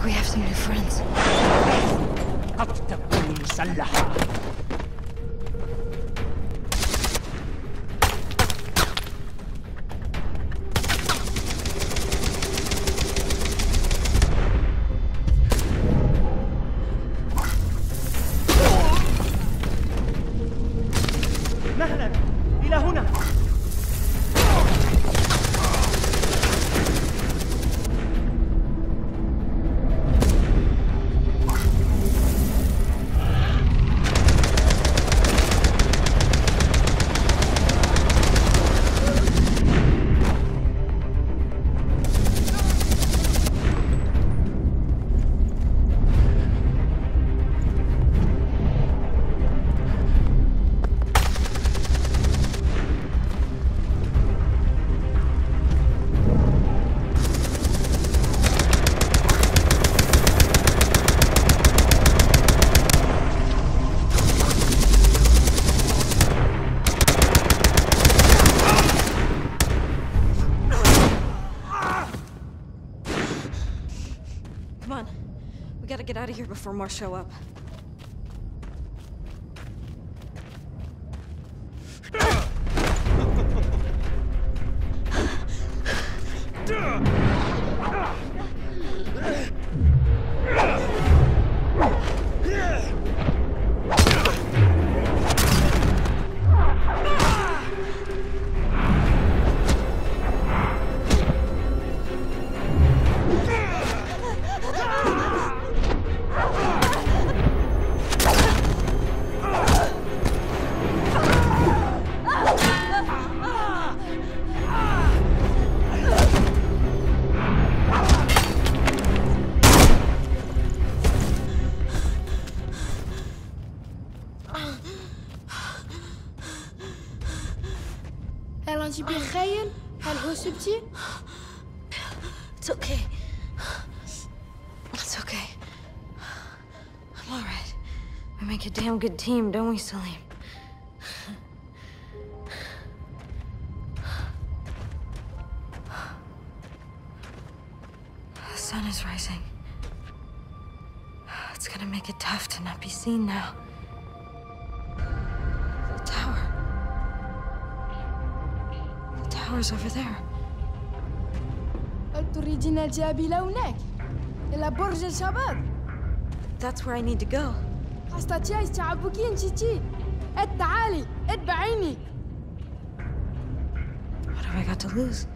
like we have some new friends. Get out of here before more show up. It's okay. It's okay. I'm all right. We make a damn good team, don't we, Salim? The sun is rising. It's gonna make it tough to not be seen now. The tower. The tower's over there. That's where I need to go. What have I got to lose?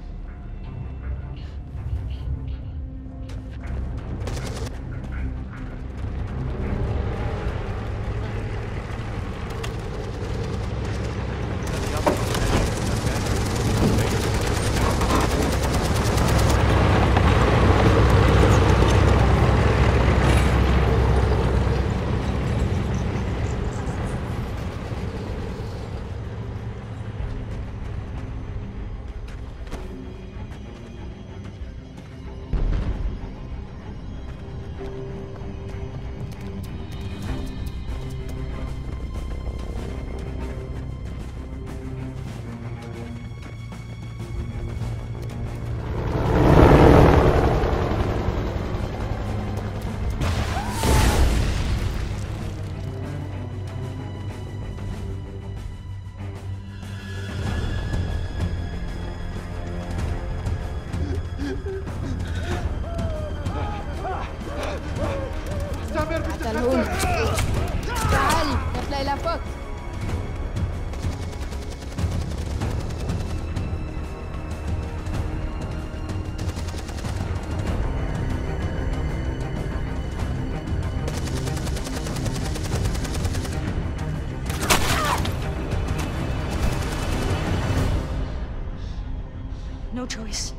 No choice.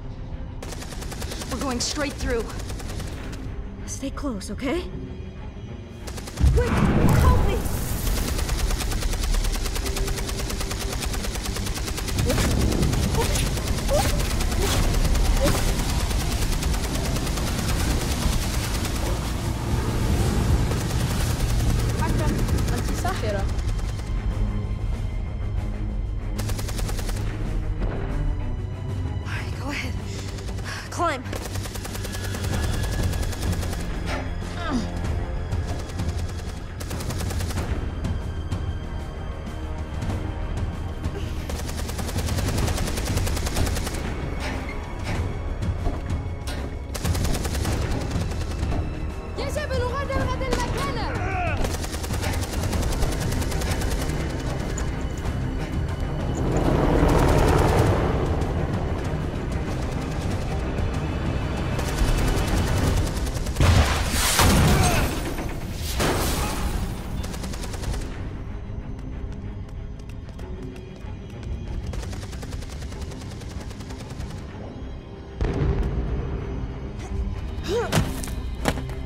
We're going straight through. Stay close, okay? Quick, help me! Climb!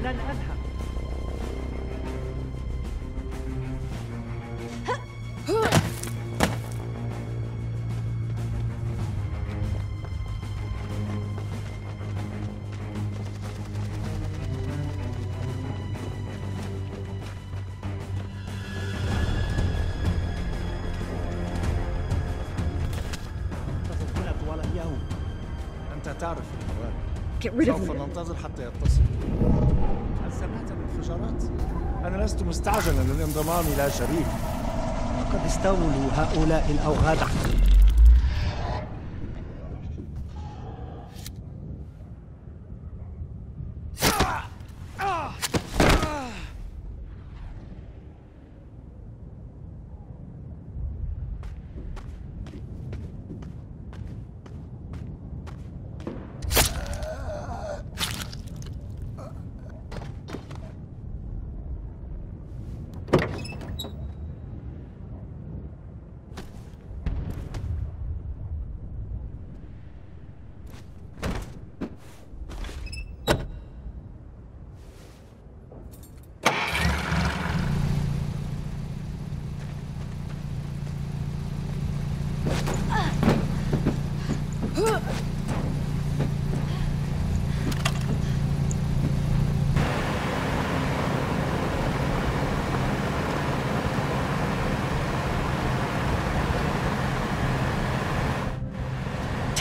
ولا نعدها. تعرف سوف ننتظر حتى يتصل. هل سمعت الانفجارات؟ أنا لست مستعجلا للانضمام إلى شريك. لقد استولوا هؤلاء الأوغاد.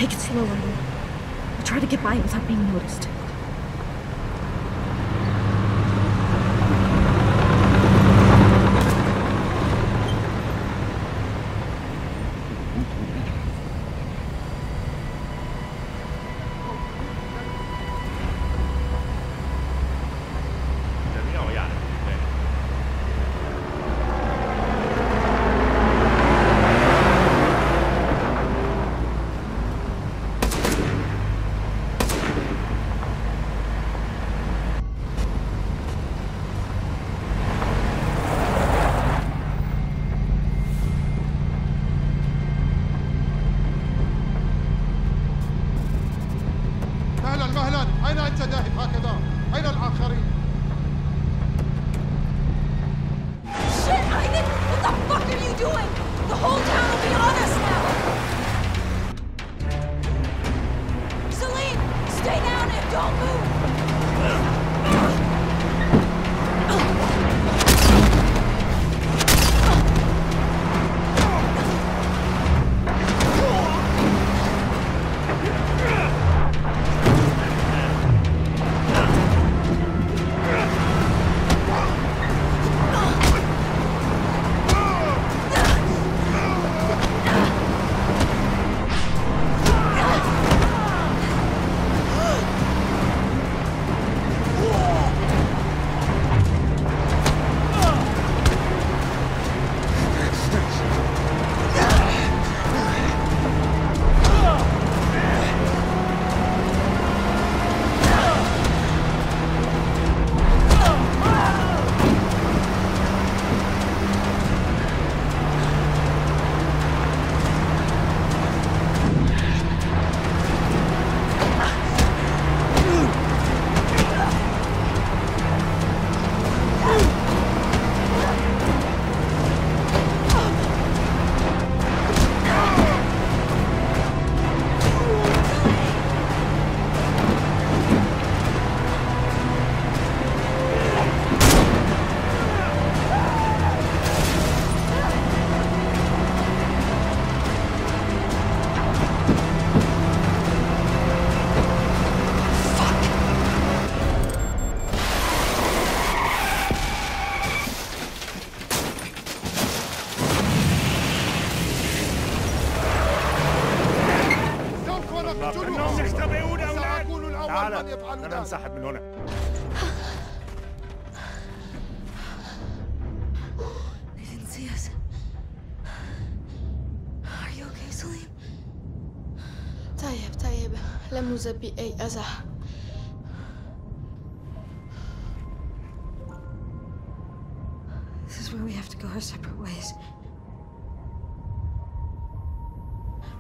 Take it slowly. I'll try to get by without being noticed. انسحب من هنا. They didn't see us. Are you okay, Salim? طيب لم نصب بأي أذى. This is where we have to go our separate ways.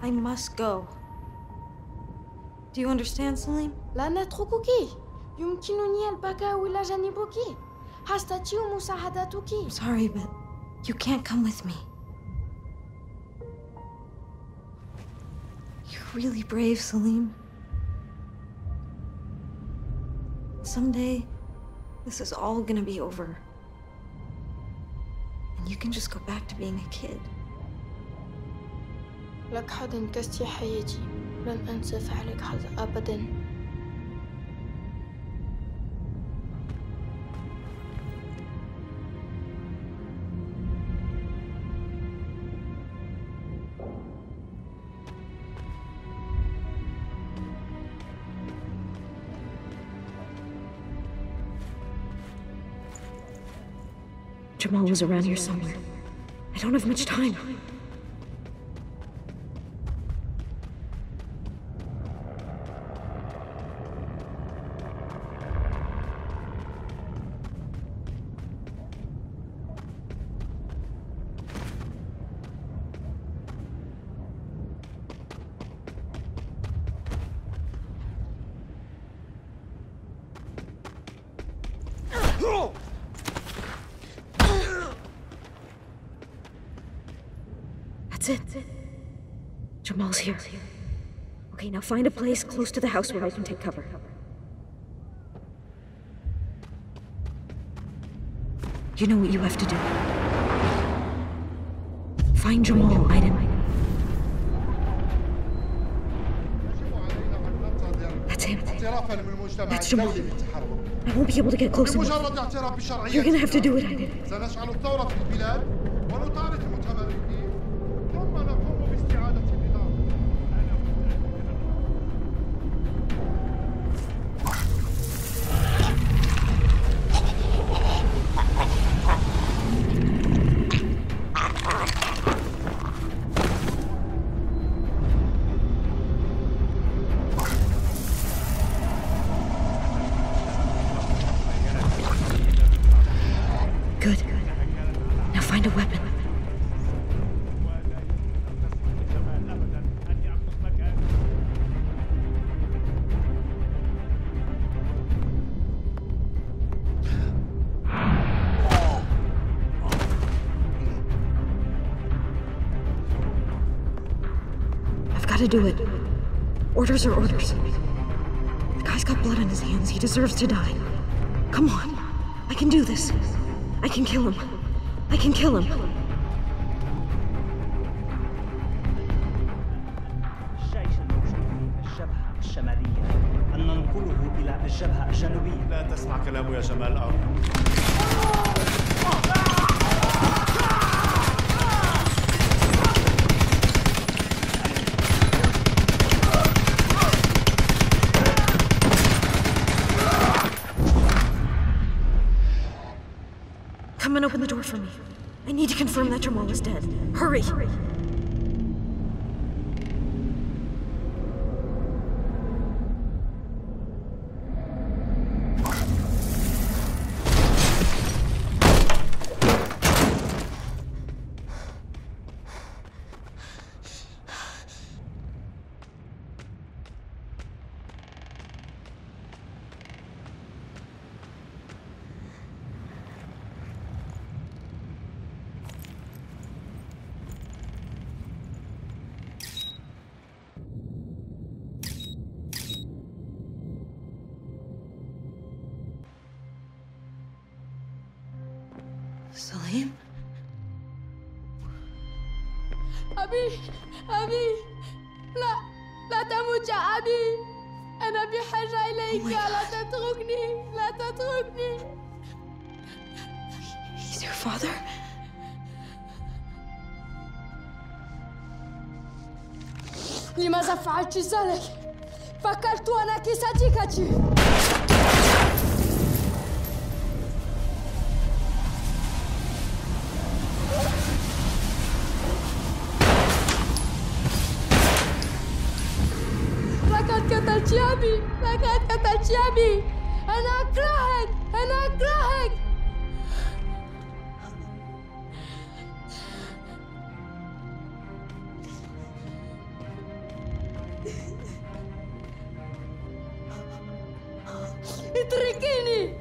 I must go. Do you understand, Salim? لا نتركك. يمكنني البكاء إلى جانبك. أستطيع مساعدتك. I'm sorry, but you can't come with me. You're really brave, Salim. Someday, this is all gonna be over. And you can just go back to being a kid. لك حظ انكستي حياتي. لن أنسى فعلك حظ أبدا. Jamal was around here somewhere. I don't have much time. Jamal's here. Okay, now find a place close to the house where I can take cover. You know what you have to do. Find Jamal, Aiden. That's him. That's Jamal. I won't be able to get close enough. You're gonna have to do it, Aiden. To do it. Orders are orders. The guy's got blood on his hands. He deserves to die. Come on. I can do this. I can kill him. I can kill him. Jamal is dead. Hurry! Hurry. Salim? أبي أبي لا لا تموت يا أبي أنا بحاجة إليك لا تتركني لا تتركني. He's your father? لماذا فعلت ذلك؟ فكرت أنك صديقتي. لقد قتلت أبي أنا أكرهك أنا أكرهك اتركيني!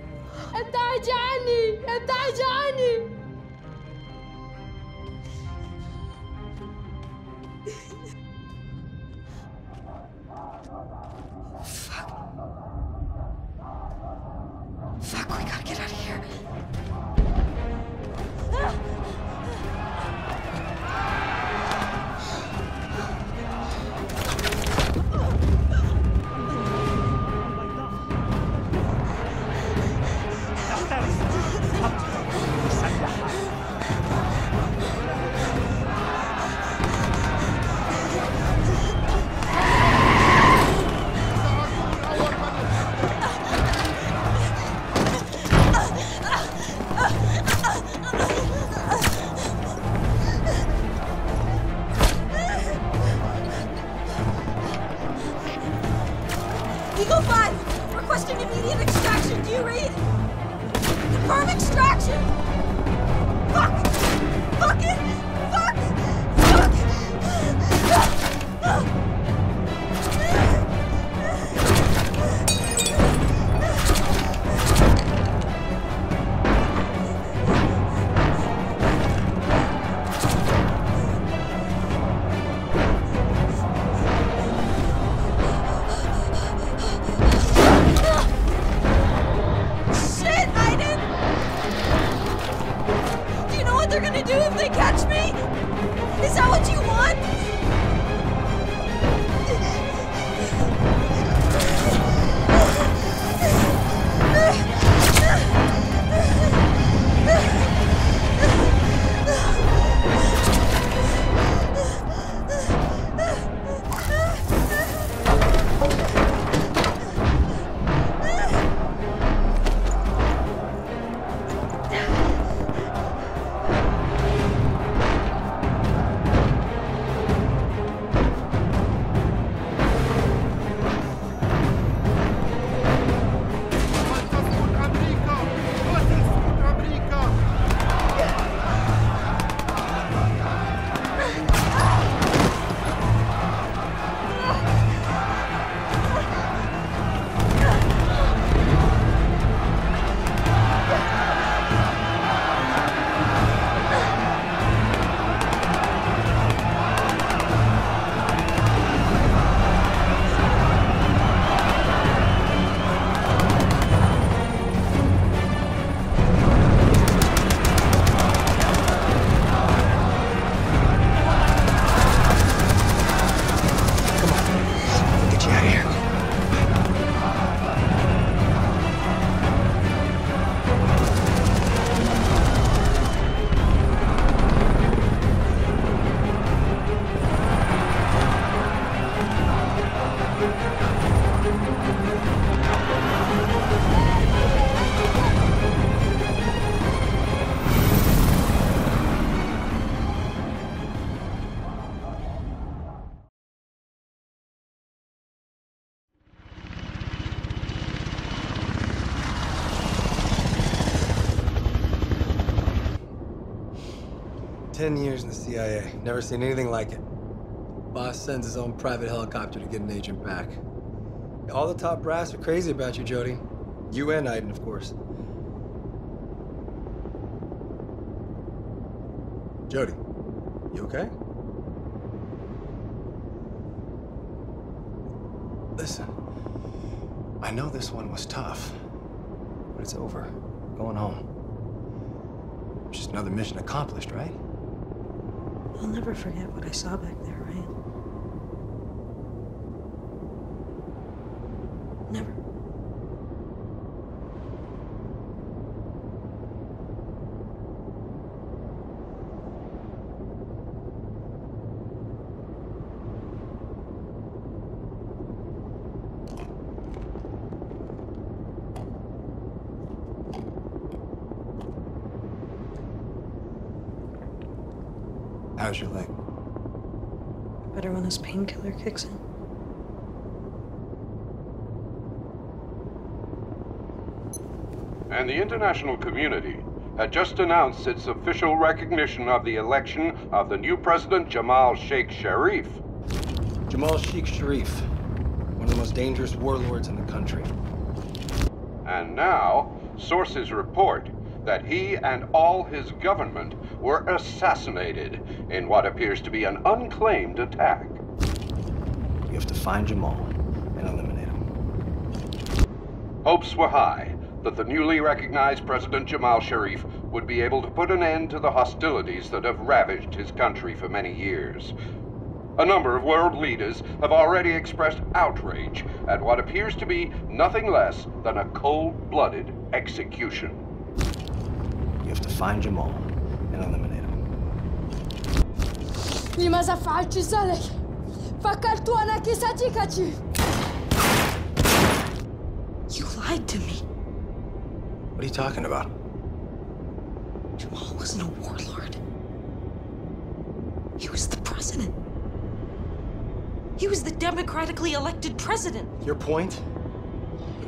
ابتعدي عني! ابتعدي عني!10 years in the CIA, never seen anything like it. Boss sends his own private helicopter to get an agent back. All the top brass are crazy about you, Jody. You and Aiden, of course. Jody, you okay? Listen, I know this one was tough, but it's over. We're going home. Just another mission accomplished, right? I'll never forget what I saw back there, Ryan. Never. How's your leg? Better when this painkiller kicks in. And the international community had just announced its official recognition of the election of the new president, Jamal Sheikh Sharif. Jamal Sheikh Sharif, one of the most dangerous warlords in the country. And now, sources report that he and all his government were assassinated in what appears to be an unclaimed attack. We have to find Jamal and eliminate him. Hopes were high that the newly recognized President Jamal Sheikh would be able to put an end to the hostilities that have ravaged his country for many years. A number of world leaders have already expressed outrage at what appears to be nothing less than a cold-blooded execution. You have to find Jamal and eliminate him. لماذا فعلت ذلك؟ فكرت أنك صديقتي. You lied to me. What are you talking about? Jamal wasn't a warlord. He was the president. He was the democratically elected president. Your point?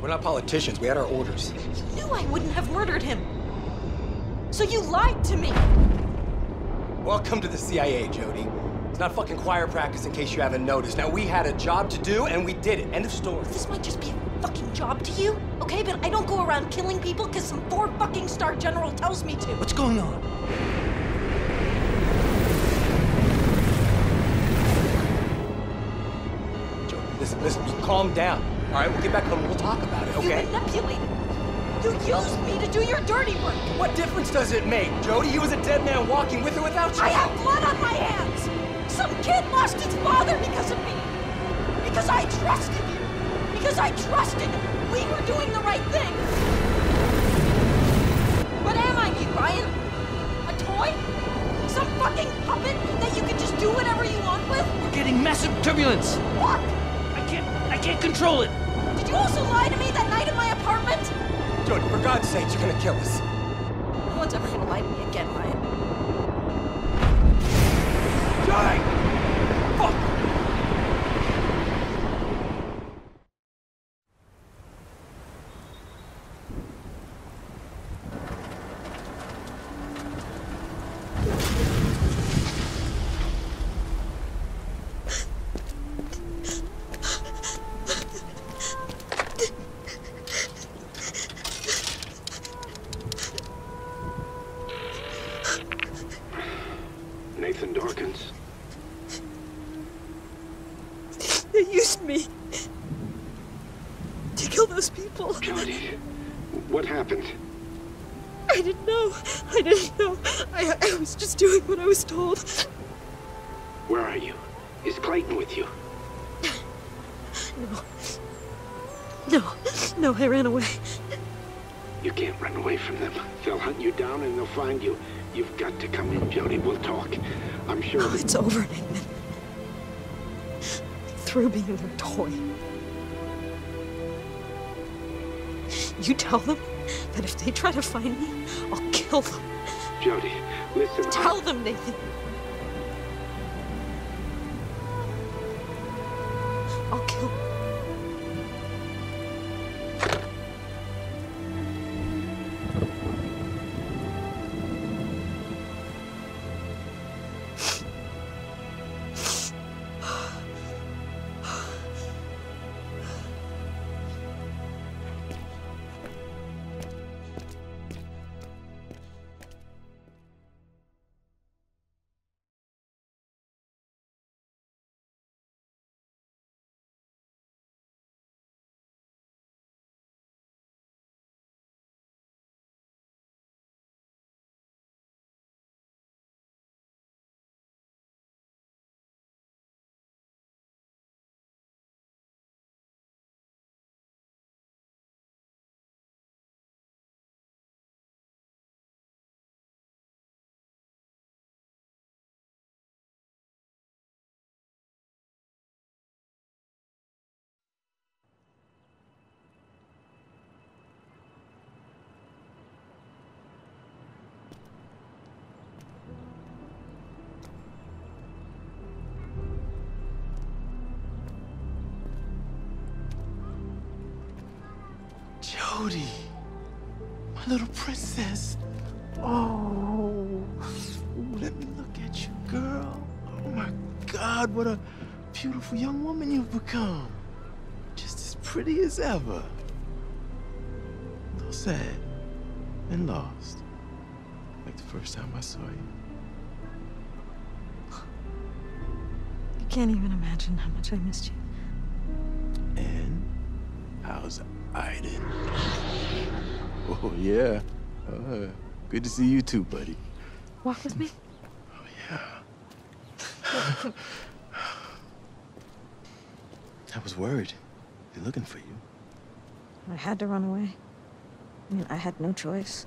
We're not politicians. We had our orders. You knew I wouldn't have murdered him. So you lied to me. Welcome to the CIA, Jody. It's not fucking choir practice in case you haven't noticed. Now, we had a job to do, and we did it. End of story. This might just be a fucking job to you, okay? But I don't go around killing people because some four-fucking-star general tells me to. What's going on? Listen, just calm down, all right? We'll get back home and we'll talk about it, okay? You manipulated me. You used me to do your dirty work. What difference does it make, Jody? He was a dead man walking with or without you. I have blood on my hands. Some kid lost his father because of me. Because I trusted you. Because I trusted we were doing the right thing. What am I, you, Ryan? A toy? Some fucking puppet that you can just do whatever you want with? We're getting massive turbulence. What? I can't control it! Did you also lie to me that night in my apartment? Jody, for God's sake, you're gonna kill us. No one's ever gonna lie to me again, Ryan. Jody! Fuck! Where are you? Is Clayton with you? No, I ran away. You can't run away from them. They'll hunt you down and they'll find you. You've got to come in, Jody. We'll talk. I'm sure... Oh, it's over, Nathan. Through being their toy. You tell them that if they try to find me, I'll kill them. Jody, listen... Tell them, Nathan. I'll kill him. Jody, my little princess. Oh, let me look at you, girl. Oh my God, what a beautiful young woman you've become. Just as pretty as ever. all sad and lost, like the first time I saw you. You can't even imagine how much I missed you. And how's Aiden? Oh, yeah. Good to see you too, buddy. Walk with me? Oh, yeah. I was worried. They're looking for you. I had to run away. I mean, I had no choice.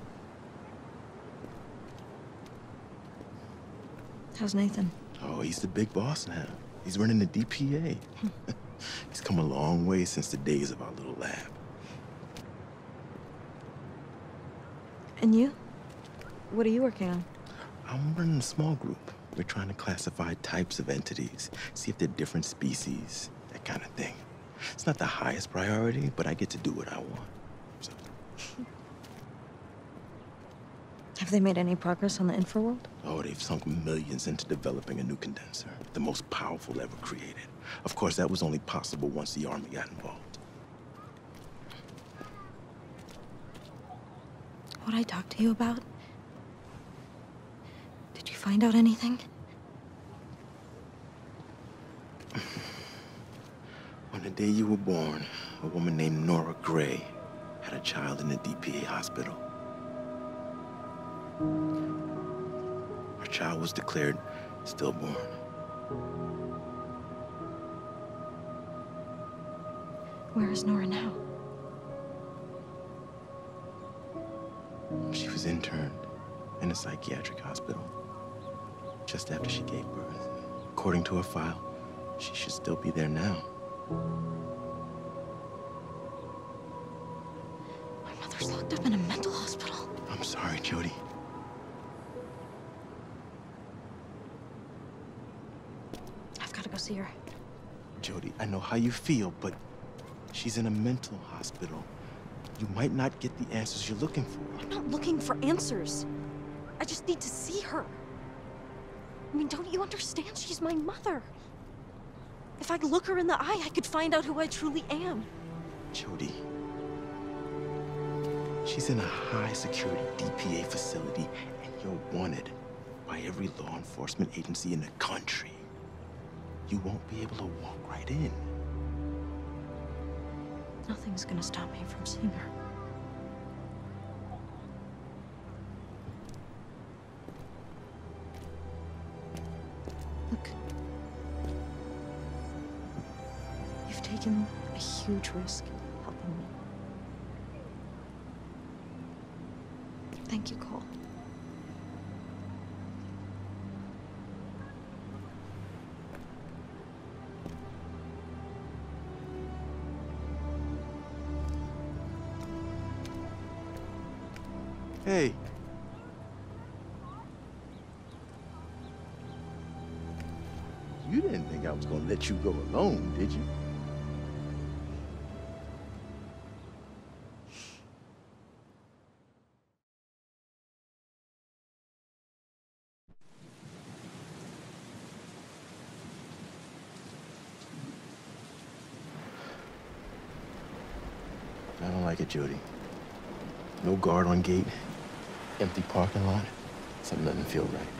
How's Nathan? Oh, he's the big boss now. He's running the DPA. He's come a long way since the days of our little lab. And you? What are you working on? I'm running a small group. We're trying to classify types of entities, see if they're different species, that kind of thing. It's not the highest priority, but I get to do what I want. So. Have they made any progress on the infraworld? Oh, they've sunk millions into developing a new condenser, the most powerful ever created. Of course, that was only possible once the army got involved. What I talked to you about? Did you find out anything? On the day you were born, a woman named Nora Gray had a child in the DPA hospital. Her child was declared stillborn. Where is Nora now? She was interned in a psychiatric hospital just after she gave birth. According to her file, she should still be there now. My mother's locked up in a mental hospital. I'm sorry, Jody. I've got to go see her. Jody, I know how you feel, but she's in a mental hospital. You might not get the answers you're looking for. I'm not looking for answers. I just need to see her. I mean, don't you understand? She's my mother. If I look her in the eye, I could find out who I truly am. Jody, she's in a high-security DPA facility, and you're wanted by every law enforcement agency in the country. You won't be able to walk right in. Nothing's gonna stop me from seeing her. Look. You've taken a huge risk helping me. Thank you, Cole. Hey. You didn't think I was gonna let you go alone, did you? I don't like it, Jody. No guard on gate. Empty parking lot. Something doesn't feel right.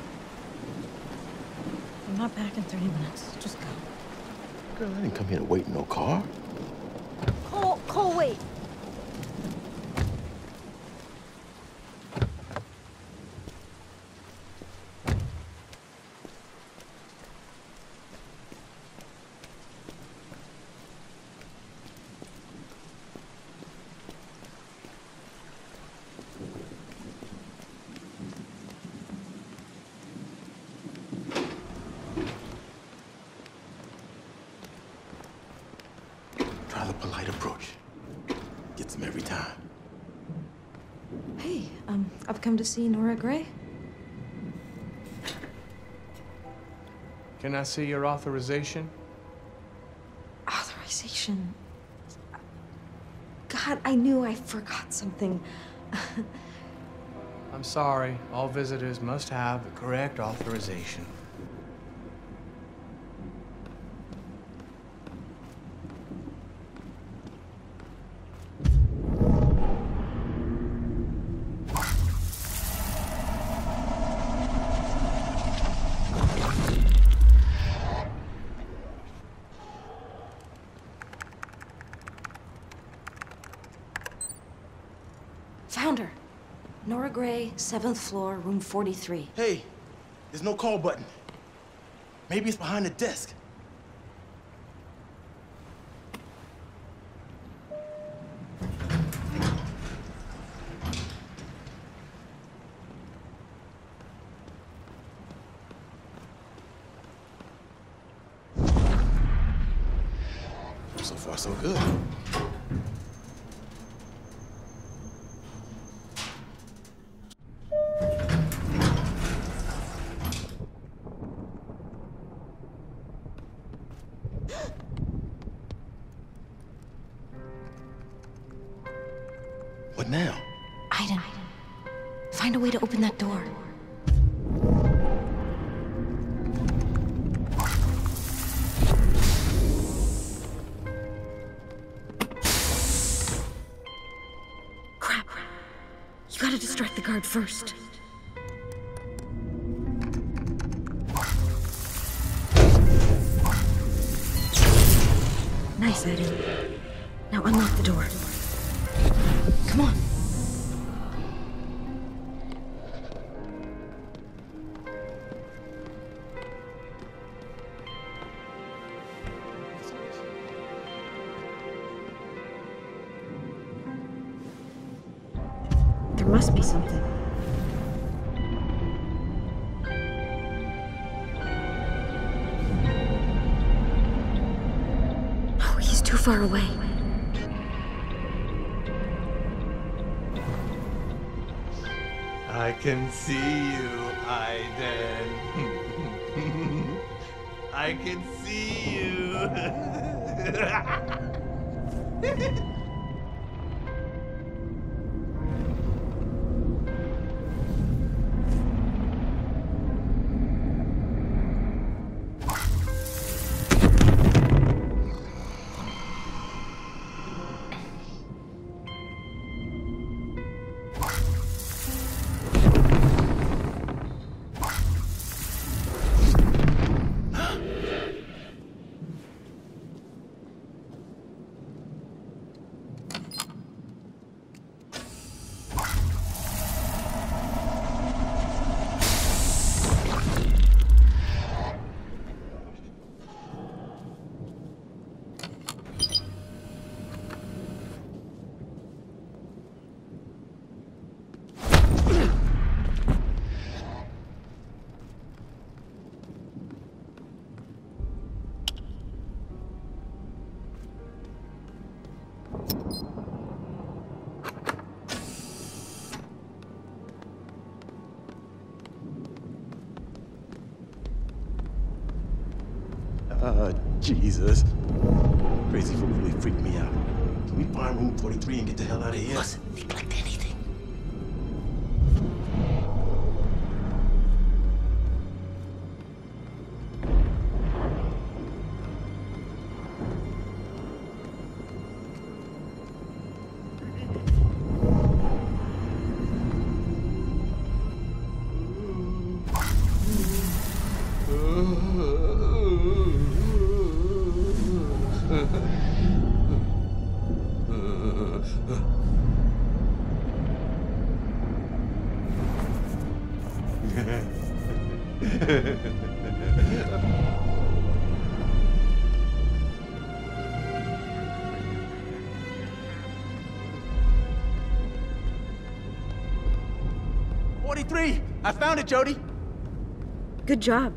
I'm not back in 30 minutes. Just go. Girl, I didn't come here to wait in no car. Cole, wait. I've come to see Nora Gray. Can I see your authorization? Authorization? God, I knew I forgot something. I'm sorry. All visitors must have the correct authorization. Found her. Nora Gray, 7th floor, room 43. Hey, there's no call button. Maybe it's behind the desk. So far, so good. What now? Aiden, find a way to open that door. Distract the guard first. Nice, Aiden. Now unlock the door. Come on. Must be something. Oh, he's too far away. I can see you, Aiden. I can see you. Jesus. Crazy fool really freaked me out. Can we find room 43 and get the hell out of here? Mustn't neglect anything. I found it, Jody. Good job.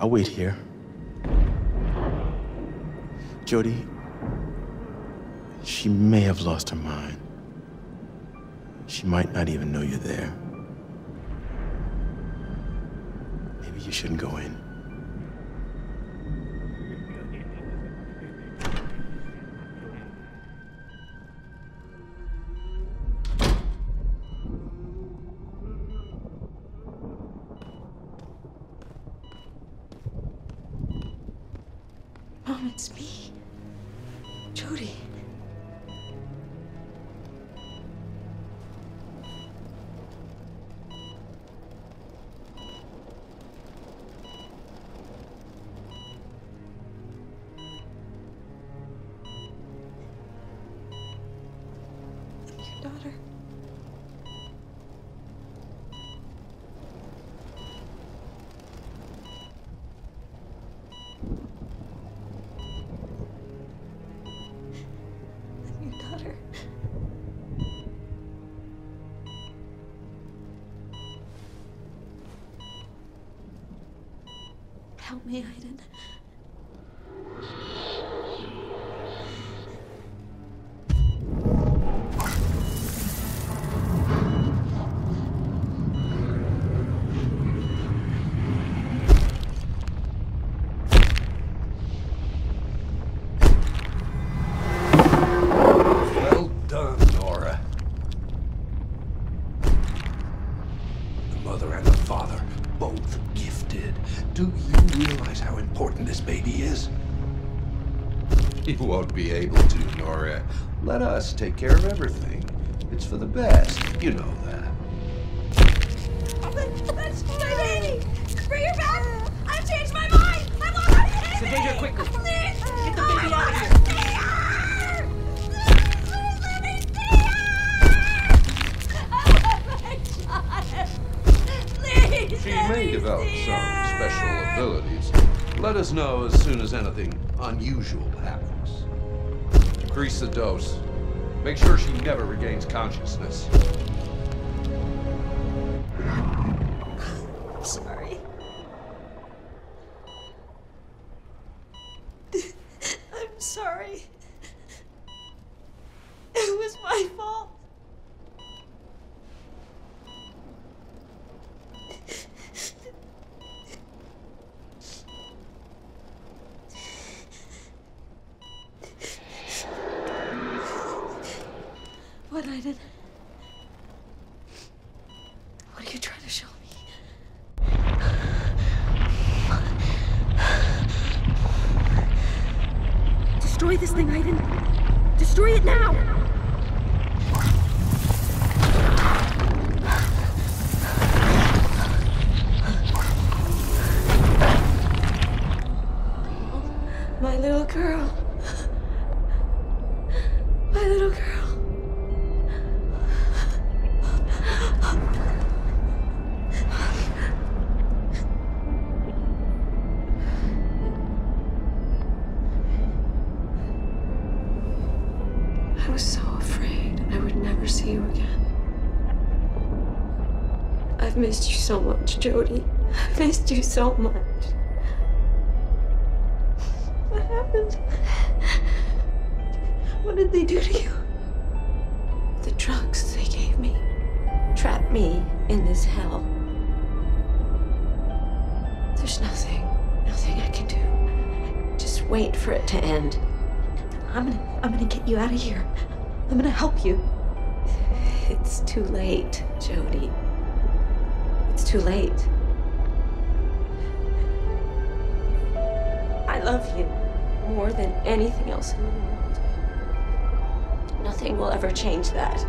I'll wait here. Jody, she may have lost her mind. She might not even know you're there. Maybe you shouldn't go in. It's me, Jody. Help me, Aiden. Be able to, Nora. Let us take care of everything. It's for the best. You know that. That's my baby! Bring her back! I've changed my mind! I want her baby! Savannah, quicker! Please! Get the baby out of here! She may develop some special abilities. Let us know as soon as anything unusual happens. Increase the dose. Make sure she never regains consciousness. I'm sorry. I'm sorry. It was my fault. I've missed you so much, Jody. I've missed you so much. What happened? What did they do to you? The drugs they gave me trapped me in this hell. There's nothing I can do. Just wait for it to end. I'm gonna get you out of here. I'm gonna help you. It's too late, Jody. It's too late. I love you more than anything else in the world. Nothing will ever change that.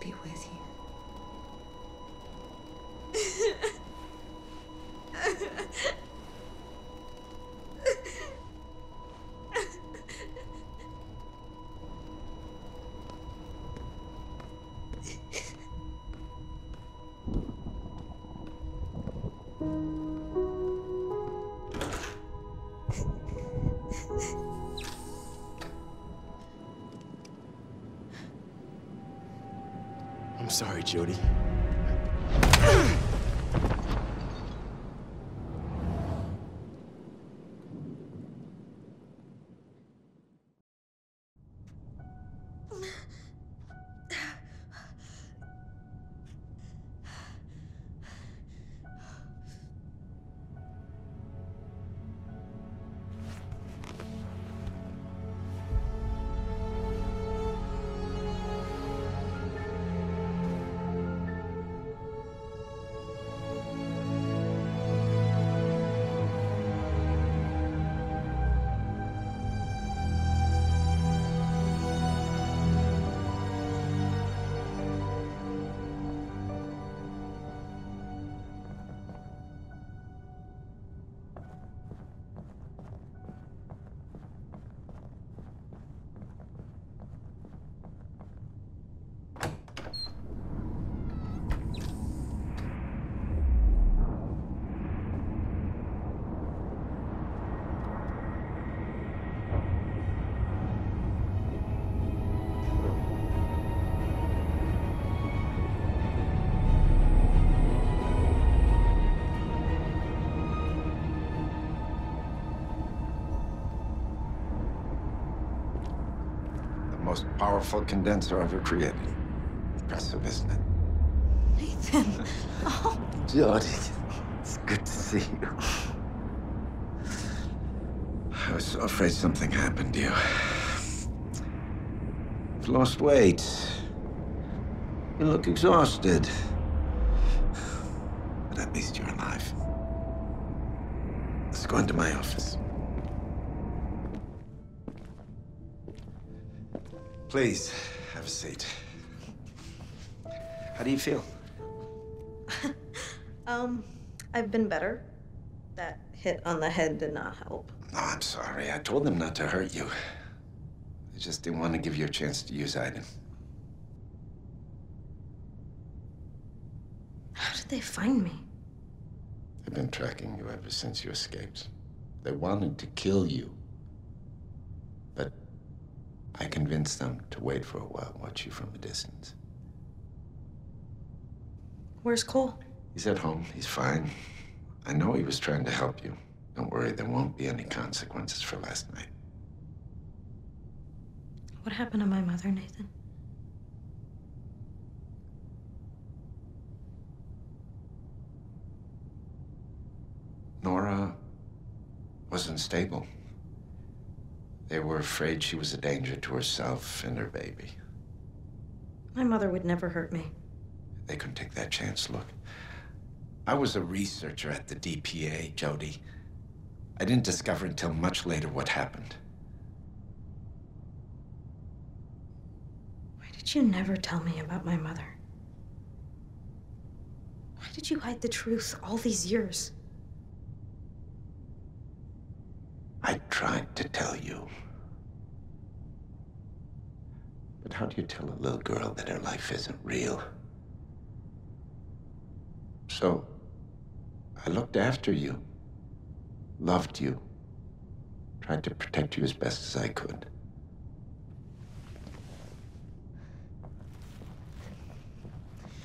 Be with you. Sorry, Jody. powerful condenser ever created. Impressive, isn't it? Nathan. Oh. Jody, it's good to see you. I was so afraid something happened to you. You've lost weight. You look exhausted. But at least you're alive. Let's go into my office. Please, have a seat. How do you feel? I've been better. That hit on the head did not help. No, I'm sorry. I told them not to hurt you. I just didn't want to give you a chance to use Aiden. How did they find me? They've been tracking you ever since you escaped. They wanted to kill you. But I convinced them to wait for a while, watch you from a distance. Where's Cole? He's at home. He's fine. I know he was trying to help you. Don't worry, there won't be any consequences for last night. What happened to my mother, Nathan? Nora wasn't stable. They were afraid she was a danger to herself and her baby. My mother would never hurt me. They couldn't take that chance. Look, I was a researcher at the DPA, Jody. I didn't discover until much later what happened. Why did you never tell me about my mother? Why did you hide the truth all these years? I tried to tell you. But how do you tell a little girl that her life isn't real? So, I looked after you, loved you, tried to protect you as best as I could.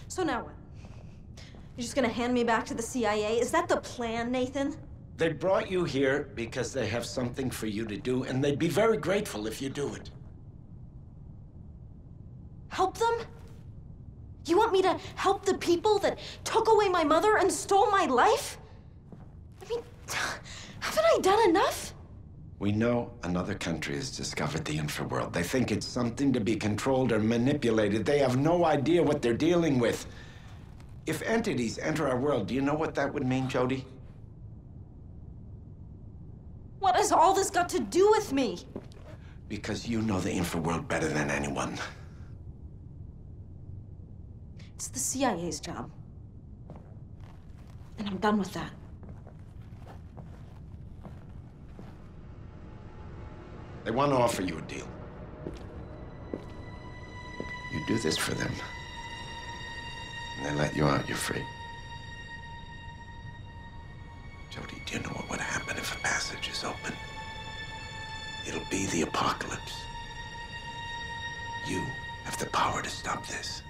So now what? You're just gonna hand me back to the CIA? Is that the plan, Nathan? They brought you here because they have something for you to do, and they'd be very grateful if you do it. Help them? You want me to help the people that took away my mother and stole my life? I mean, haven't I done enough? We know another country has discovered the infraworld. They think it's something to be controlled or manipulated. They have no idea what they're dealing with. If entities enter our world, do you know what that would mean, Jody? What has all this got to do with me? Because you know the infraworld better than anyone. It's the CIA's job. And I'm done with that. They want to offer you a deal. You do this for them, and they let you out, you're free. Jody, do you know what would happen if a passage is open? It'll be the apocalypse. You have the power to stop this.